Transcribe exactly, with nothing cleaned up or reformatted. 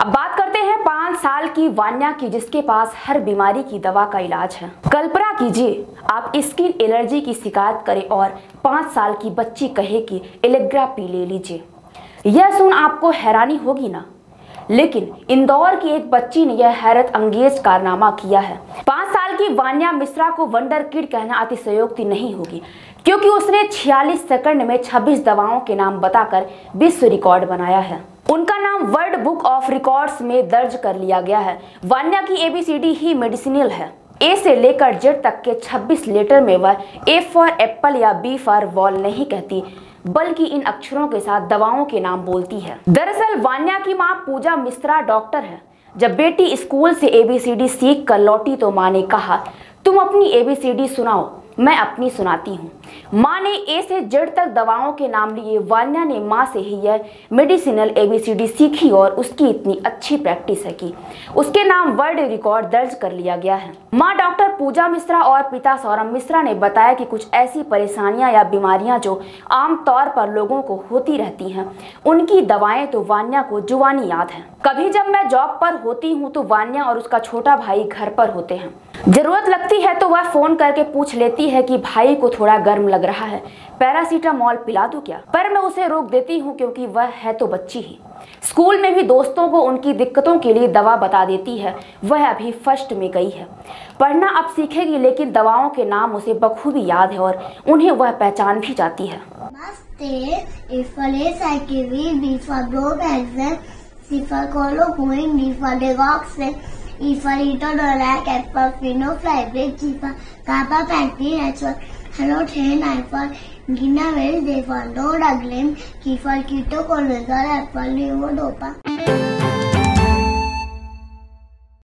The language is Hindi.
अब बात करते हैं पाँच साल की वान्या की, जिसके पास हर बीमारी की दवा का इलाज है। कल्पना कीजिए आप स्किन एलर्जी की शिकायत करें और पाँच साल की बच्ची कहे कि एलेग्रा पी ले लीजिए। यह सुन आपको हैरानी होगी ना, लेकिन इंदौर की एक बच्ची ने यह हैरत अंगेज कारनामा किया है। पाँच साल की वान्या मिश्रा को वंडर किड कहना अतिशयोक्ति नहीं होगी, क्योंकि उसने छियालीस सेकंड में छब्बीस दवाओं के नाम बताकर विश्व रिकॉर्ड बनाया है। उनका नाम वर्ल्ड बुक ऑफ रिकॉर्ड्स में दर्ज कर लिया गया है। वान्या की एबीसीडी ही मेडिसिनल है। ए से लेकर जेड तक के छब्बीस लेटर में वह ए फॉर एप्पल या बी फॉर बॉल नहीं कहती, बल्कि इन अक्षरों के साथ दवाओं के नाम बोलती है। दरअसल वान्या की मां पूजा मिश्रा डॉक्टर है। जब बेटी स्कूल से एबीसीडी सीख कर लौटी तो मां ने कहा, तुम अपनी एबीसीडी सुनाओ, मैं अपनी सुनाती हूँ। मां ने ए से जेड तक दवाओं के नाम लिए। वान्या ने मां से ही यह मेडिसिनल एबीसीडी सीखी और उसकी इतनी अच्छी प्रैक्टिस है कि उसके नाम वर्ल्ड रिकॉर्ड दर्ज कर लिया गया है। मां डॉक्टर पूजा मिश्रा और पिता सौरभ मिश्रा ने बताया कि कुछ ऐसी परेशानियां या बीमारियां जो आमतौर पर लोगों को होती रहती हैं, उनकी दवाएं तो वान्या को जुबानी याद है। कभी जब मैं जॉब पर होती हूँ तो वान्या और उसका छोटा भाई घर पर होते हैं। जरूरत लगती है तो वह फोन करके पूछ लेती है कि भाई को थोड़ा गर्म लग रहा है, पैरासीटामॉल पिला दूं क्या? पर मैं उसे रोक देती हूँ, क्योंकि वह है तो बच्ची ही। स्कूल में भी दोस्तों को उनकी दिक्कतों के लिए दवा बता देती है। वह अभी फर्स्ट में गई है, पढ़ना अब सीखेगी, लेकिन दवाओं के नाम उसे बखूबी याद है और उन्हें वह पहचान भी जाती है। गिना वेल देफा डोड अग्लेम कीफा कीटो कोलोजर एप्पल लीवोडोपा।